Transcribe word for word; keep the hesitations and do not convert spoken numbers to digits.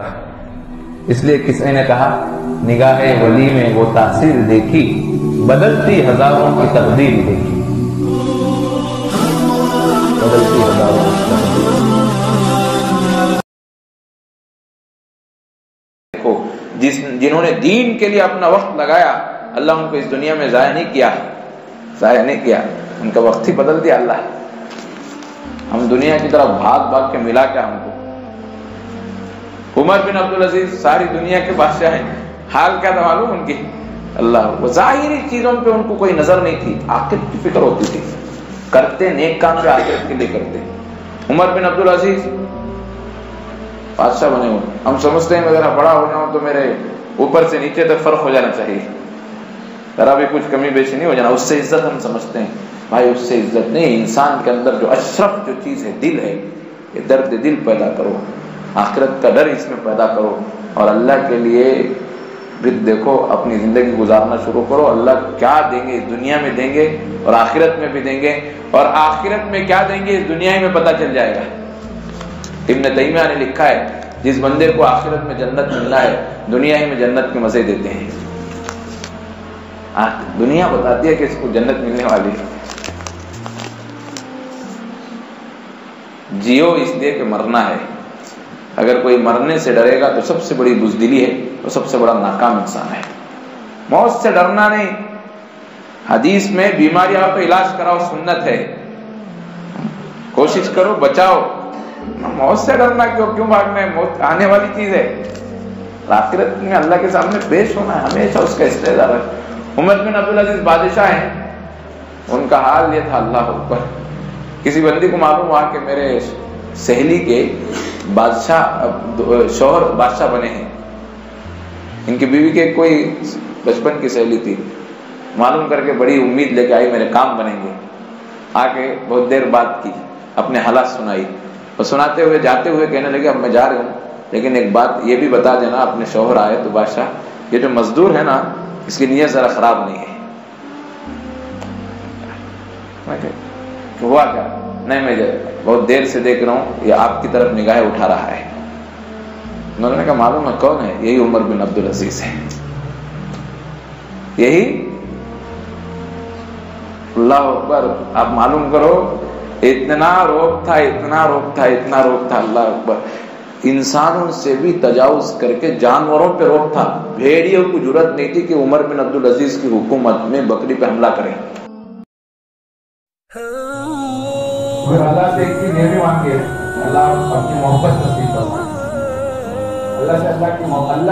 इसलिए किसी ने कहा निगाह वली में वो तासीर देखी, बदलती हजारों की तकदीर देखी, बदलती हजारों की तकदीर देखो। जिस जिन्होंने दीन के लिए अपना वक्त लगाया अल्लाह उनको इस दुनिया में जाया नहीं किया, जाया नहीं किया, उनका वक्त ही बदल दिया अल्लाह। हम दुनिया की तरफ भाग भाग के मिला क्या हमको? उमर बिन अब्दुल अजीज सारी दुनिया के बादशाह हैं, हाल क्या था मालूम उनकी? अल्लाह ज़ाहिरी चीजों पे उनको कोई नजर नहीं थी, आखिरत की फिक्र होती थी, करते नेक काम पे आखिरत के लिए करते। उमर बिन अब्दुल अजीज बादशाह बने हुए, हम समझते हैं मैं जरा बड़ा हो जाऊं तो मेरे ऊपर से नीचे तक फर्क हो जाना चाहिए, जरा भी कुछ कमी बेशी नहीं हो जाना, उससे इज्जत हम समझते हैं। भाई उससे इज्जत नहीं, इंसान के अंदर जो अशरफ जो चीज है दिल है, ये दर्द दिल पैदा करो, आखिरत का डर इसमें पैदा करो और अल्लाह के लिए भी देखो, अपनी जिंदगी गुजारना शुरू करो। अल्लाह क्या देंगे, दुनिया में देंगे और आखिरत में भी देंगे, और आखिरत में क्या देंगे इस दुनिया में पता चल जाएगा। इब्न तईमिया ने लिखा है जिस बंदे को आखिरत में जन्नत मिलना है, दुनिया में जन्नत के मजे देते हैं, दुनिया बताती है कि इसको जन्नत मिलने वाली है। जियो इसलिए कि मरना है, अगर कोई मरने से डरेगा तो सबसे बड़ी बुजदिली है और तो सबसे बड़ा नाकाम इंसान है। मौत से डरना नहीं, हदीस में बीमारी आओ तो इलाज कराओ सुन्नत है, कोशिश करो बचाओ। मौत से डरना क्यों, क्यों भागना है? मौत आने वाली चीज है, आखिरत में अल्लाह के सामने पेश होना है, हमेशा उसका इस्तेजार है। उमर बिन अब्दुल अजीज बादशाह हैं, उनका हाल ये था अल्लाह ऊपर। किसी बंदी को मालूम हुआ कि मेरे सहेली के बादशाह शोहर बादशाह बने हैं, इनकी बीवी के कोई बचपन की सहेली थी, मालूम करके बड़ी उम्मीद लेके आई मेरे काम बनेंगे। आके बहुत देर बात की, अपने हालात सुनाई और सुनाते हुए जाते हुए कहने लगे अब मैं जा रहा हूँ, लेकिन एक बात ये भी बता देना अपने शोहर आए तो बादशाह ये जो मजदूर है ना इसकी नीयत जरा खराब नहीं है। हुआ क्या? नहीं मैं बहुत देर से देख रहा हूँ ये आपकी तरफ निगाहें उठा रहा है। उन्होंने कहा मालूम है कौन है? यही उमर बिन अब्दुल अजीज है, यही अल्लाह अकबर। आप मालूम करो इतना रोब था, इतना रोब था, इतना रोब था, अल्लाह अकबर। इंसानों से भी तजावुज करके जानवरों पे रोब था, भेड़ियों को जुरत नहीं थी कि उमर बिन अब्दुल अजीज की हुकूमत में बकरी पे हमला करें। अल्लाह से एक नेमी मांगे, अल्लाह अपनी मोहब्बत नसीब फरमाए, अल्लाह से अल्लाह की मोहब्बत।